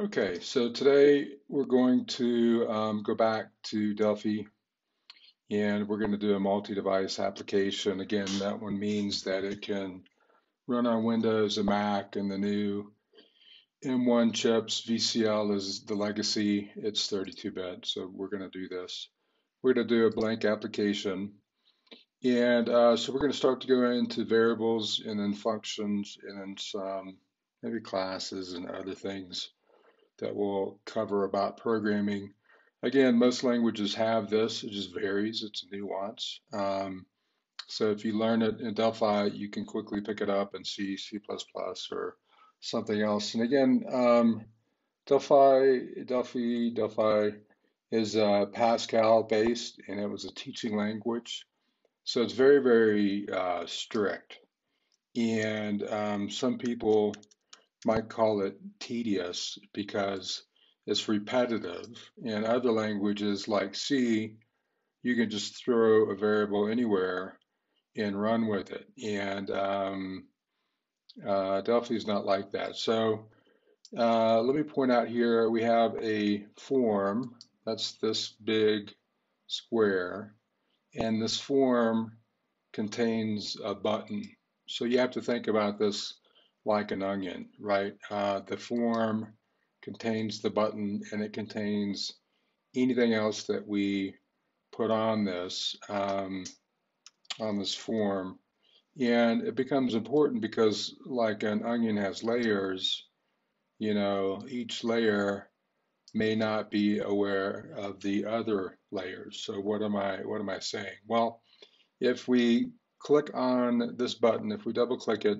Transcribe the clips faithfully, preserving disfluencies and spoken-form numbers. Okay, so today we're going to um, go back to Delphi and we're going to do a multi-device application. Again, that one means that it can run on Windows and Mac and the new M one chips. V C L is the legacy, it's thirty-two bit, so we're going to do this. We're going to do a blank application. And uh, so we're going to start to go into variables and then functions and then some maybe classes and other things that we'll cover about programming. Again, most languages have this, it just varies, it's a nuance. Um, so if you learn it in Delphi, you can quickly pick it up and see C plus plus or something else. And again, um, Delphi, Delphi, Delphi is uh, Pascal based, and it was a teaching language. So it's very, very uh, strict. And um, some people might call it tedious because it's repetitive. In other languages like C, you can just throw a variable anywhere and run with it. And um, uh, Delphi is not like that. So uh, let me point out here, we have a form. That's this big square. And this form contains a button. So you have to think about this like an onion, right? Uh, the form contains the button and it contains anything else that we put on this, um, on this form. And it becomes important because like an onion has layers, you know, each layer may not be aware of the other layers. So what am I, what am I saying? Well, if we click on this button, if we double click it,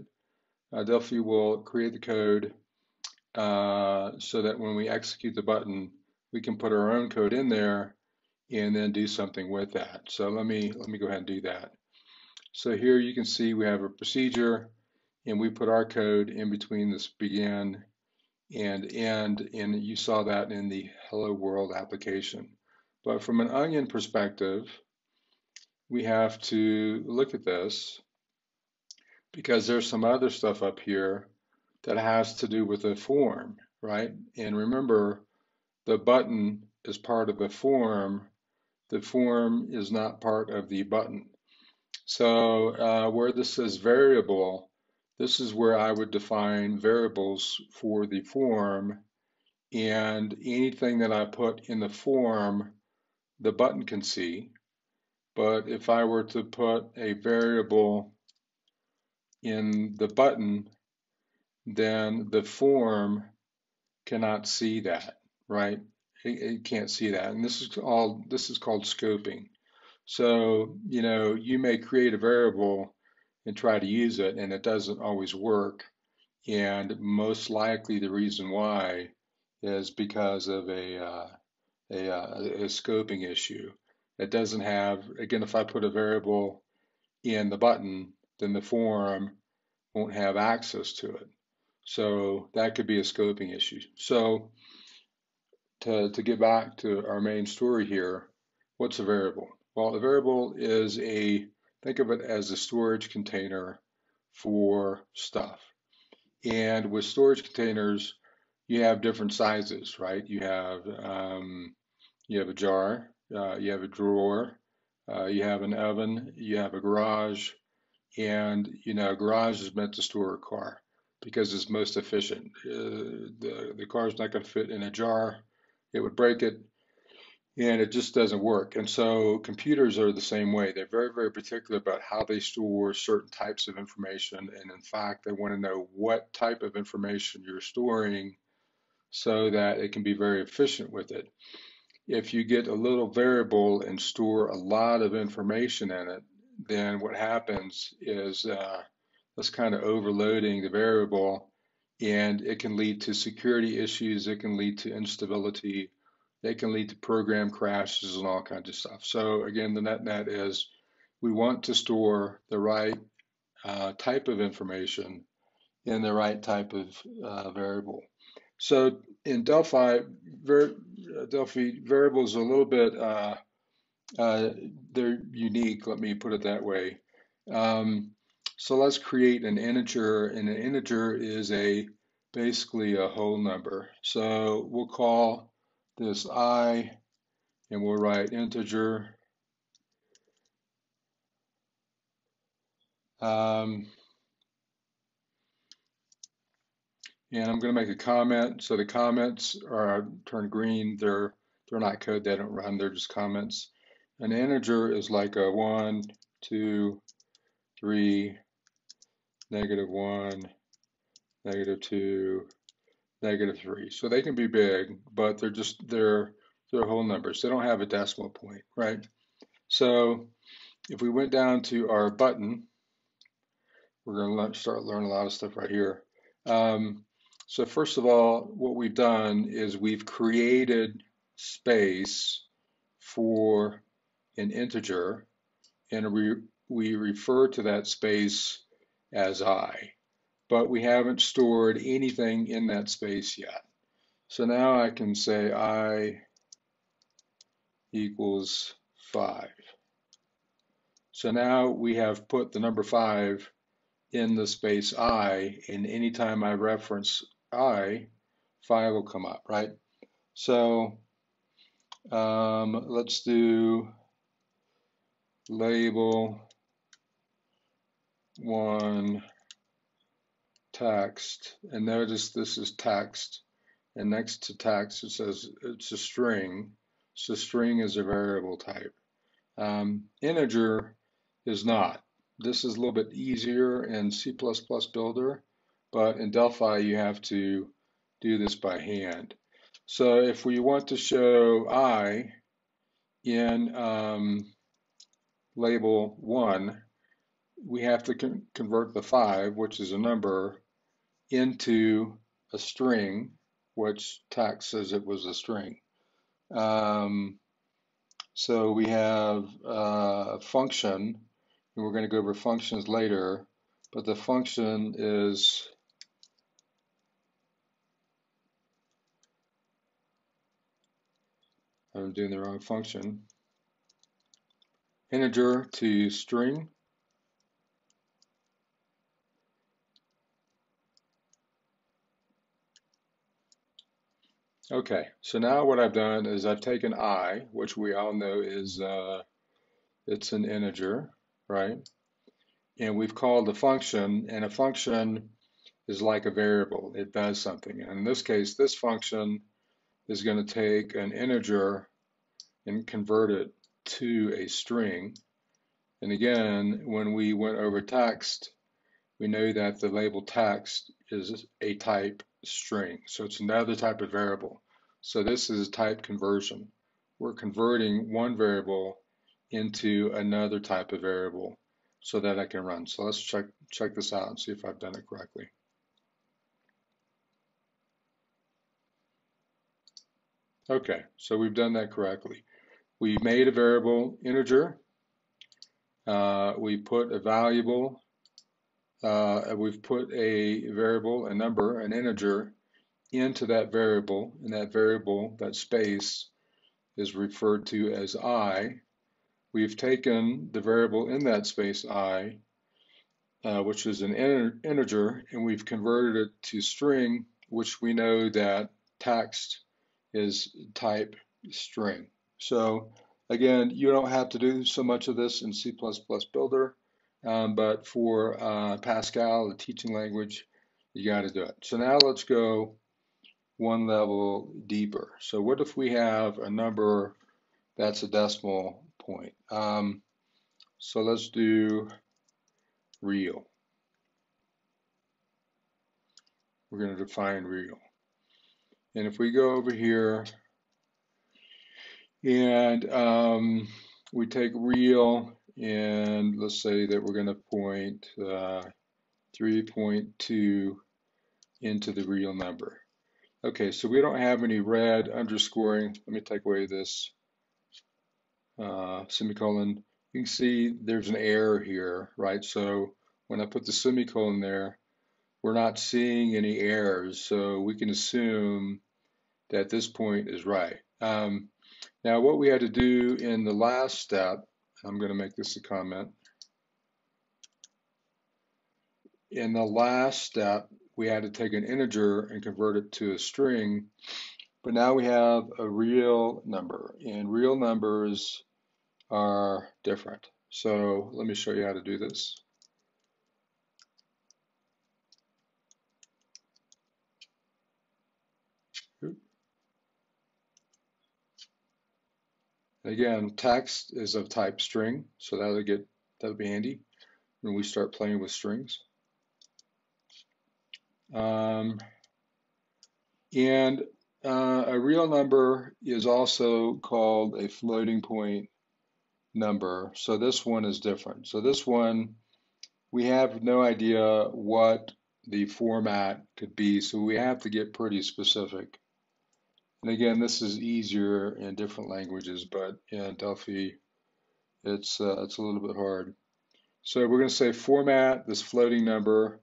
Uh, Delphi will create the code uh, so that when we execute the button, we can put our own code in there and then do something with that. So let me let me go ahead and do that. So here you can see we have a procedure, and we put our code in between this begin and end, and you saw that in the Hello World application. But from an onion perspective, we have to look at this, because there's some other stuff up here that has to do with the form, right? And remember, the button is part of the form. The form is not part of the button. So uh, where this says variable, this is where I would define variables for the form. And anything that I put in the form, the button can see. But if I were to put a variable in the button, then the form cannot see that, right? It, it can't see that. And this is all, this is called scoping. So, you know, you may create a variable and try to use it, and it doesn't always work. And most likely the reason why is because of a, uh, a, uh, a scoping issue. It doesn't have, again, if I put a variable in the button, then the form won't have access to it. So that could be a scoping issue. So to, to get back to our main story here, what's a variable? Well, a variable is a, think of it as a storage container for stuff. And with storage containers, you have different sizes, right? You have, um, you have a jar, uh, you have a drawer, uh, you have an oven, you have a garage. And, you know, a garage is meant to store a car because it's most efficient. Uh, the, the car is not going to fit in a jar. It would break it, and it just doesn't work. And so computers are the same way. They're very, very particular about how they store certain types of information. And in fact, they want to know what type of information you're storing so that it can be very efficient with it. If you get a little variable and store a lot of information in it, then what happens is uh, that's kind of overloading the variable, and it can lead to security issues, it can lead to instability, it can lead to program crashes and all kinds of stuff. So again, the net net is we want to store the right uh, type of information in the right type of uh, variable. So in Delphi, ver Delphi variables are a little bit uh, Uh, they're unique, let me put it that way. Um, so let's create an integer, and an integer is a basically a whole number. So we'll call this I, and we'll write integer. Um, and I'm going to make a comment. So the comments are turned green. They're they're not code. They don't run. They're just comments. An integer is like a one, two, three, negative one, negative two, negative three. So they can be big, but they're just they're they're whole numbers. They don't have a decimal point, right? So if we went down to our button, we're going to start learning a lot of stuff right here. Um, so first of all, what we've done is we've created space for an integer, and we we refer to that space as I, but we haven't stored anything in that space yet. So now I can say I equals five. So now we have put the number five in the space I, and anytime I reference I, five will come up, right? So um, let's do label one text, and notice this is text, and next to text it says it's a string. So string is a variable type. Um, integer is not. This is a little bit easier in C plus plus Builder, but in Delphi you have to do this by hand. So if we want to show I in um, label one, we have to con convert the five, which is a number, into a string, which text says it was a string. Um, so we have uh, a function, and we're going to go over functions later, but the function is I'm doing the wrong function. Integer to string. Okay, so now what I've done is I've taken I, which we all know is uh, it's an integer, right? And we've called a function, and a function is like a variable. It does something. And in this case, this function is going to take an integer and convert it to a string. And again, when we went over text, we know that the label text is a type string. So it's another type of variable. So this is type conversion. We're converting one variable into another type of variable so that I can run. So let's check, check this out and see if I've done it correctly. Okay, so we've done that correctly. We made a variable integer. Uh, we put a valuable Uh, we've put a variable, a number, an integer, into that variable, and that variable, that space, is referred to as I. We've taken the variable in that space I, uh, which is an inter integer, and we've converted it to string, which we know that text is type string. So again, you don't have to do so much of this in C plus plus Builder. Um, but for uh, Pascal, the teaching language, you got to do it. So now let's go one level deeper. So what if we have a number that's a decimal point? Um, so let's do real. We're going to define real. And if we go over here and um, we take real, and let's say that we're going to point uh, three point two into the real number. Okay, so we don't have any red underscoring. Let me take away this uh, semicolon. You can see there's an error here, right? So when I put the semicolon there, we're not seeing any errors. So we can assume that this point is right. Um, now what we had to do in the last step, I'm going to make this a comment. In the last step, we had to take an integer and convert it to a string, but now we have a real number, and real numbers are different. So let me show you how to do this. Again, text is of type string, so that'll get that'll be handy when we start playing with strings. Um, and uh, a real number is also called a floating point number. So this one is different. So this one, we have no idea what the format could be, so we have to get pretty specific. And again, this is easier in different languages, but in Delphi, it's, uh, it's a little bit hard. So we're going to say format, this floating number,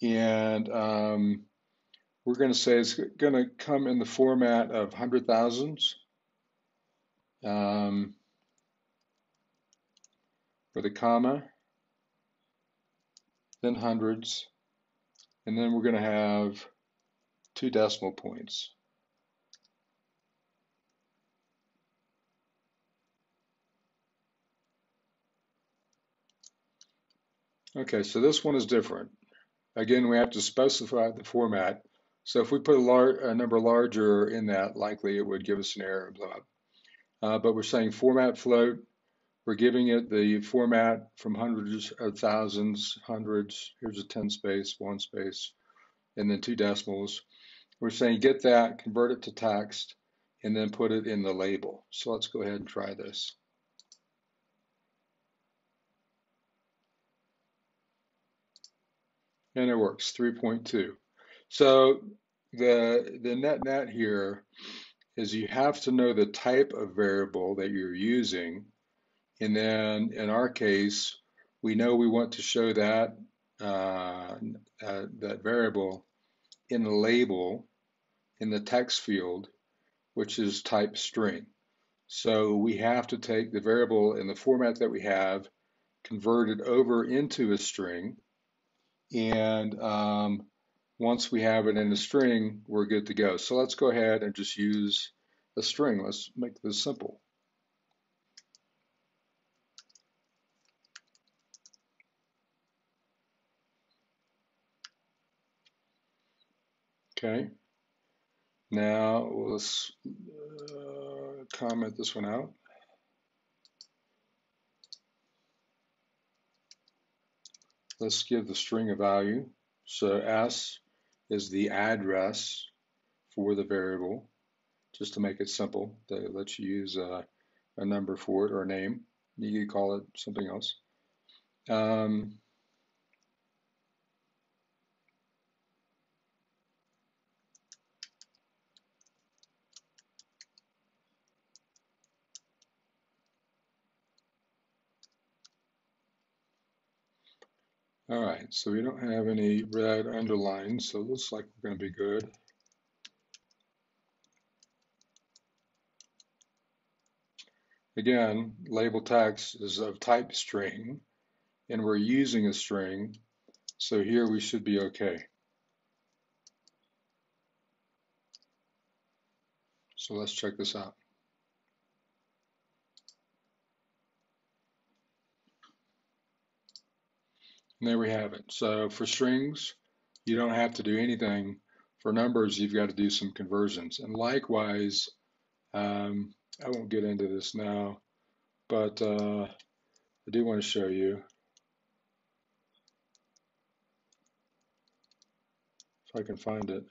and um, we're going to say it's going to come in the format of hundred thousands um, with a comma, then hundreds, and then we're going to have two decimal points. Okay, so this one is different. Again, we have to specify the format. So if we put a, lar a number larger in that, likely it would give us an error and blow up. Uh, but we're saying format float. We're giving it the format from hundreds of thousands, hundreds. Here's a ten space, one space, and then two decimals. We're saying get that, convert it to text, and then put it in the label. So let's go ahead and try this. And it works, three point two. So the the net net here is you have to know the type of variable that you're using. And then in our case, we know we want to show that uh, uh, that variable in the label in the text field, which is type string. So we have to take the variable in the format that we have, convert it over into a string, and um, once we have it in a string, we're good to go. So let's go ahead and just use a string. Let's make this simple. Okay, now let's uh, comment this one out. Let's give the string a value. So S is the address for the variable, just to make it simple. They let you use a, a number for it or a name. You could call it something else. Um, All right, so we don't have any red underlines, so it looks like we're going to be good. Again, label text is of type string, and we're using a string, so here we should be okay. So let's check this out. And there we have it. So for strings, you don't have to do anything. For numbers, you've got to do some conversions. And likewise, um, I won't get into this now, but uh, I do want to show you. If I can find it.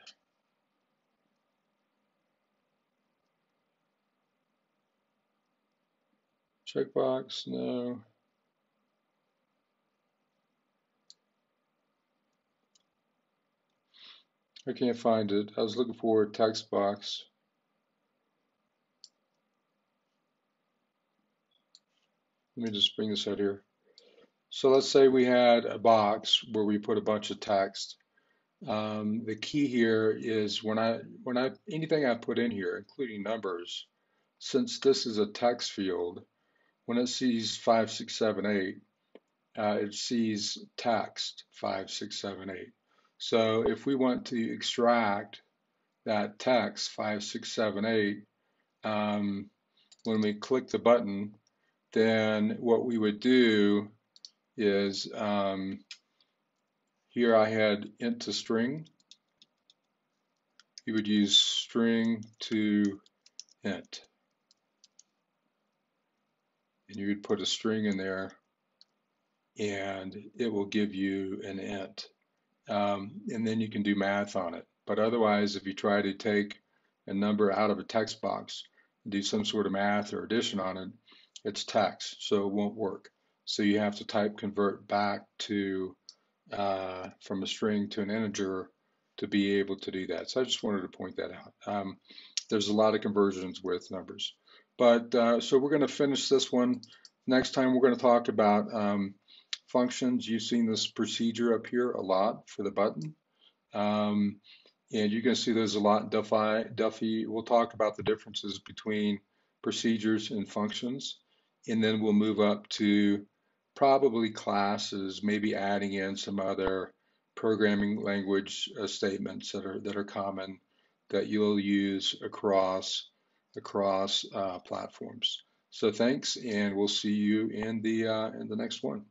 Checkbox, no. I can't find it. I was looking for a text box. Let me just bring this out here. So let's say we had a box where we put a bunch of text. Um, the key here is when I when I anything I put in here, including numbers, since this is a text field, when it sees five, six, seven, eight, uh, it sees text five, six, seven, eight. So if we want to extract that text five six seven eight, um, when we click the button, then what we would do is um, here I had int to string. You would use string to int, and you would put a string in there, and it will give you an int. Um, and then you can do math on it. But otherwise, if you try to take a number out of a text box and do some sort of math or addition on it, it's text, so it won't work. So you have to type convert back to uh, from a string to an integer to be able to do that. So I just wanted to point that out. Um, there's a lot of conversions with numbers. But uh, so we're going to finish this one. Next time, we're going to talk about um, functions. You've seen this procedure up here a lot for the button. Um, and you're going to see those a lot in Delphi. Delphi. We'll talk about the differences between procedures and functions. And then we'll move up to probably classes, maybe adding in some other programming language uh, statements that are that are common that you'll use across across uh, platforms. So thanks, and we'll see you in the uh, in the next one.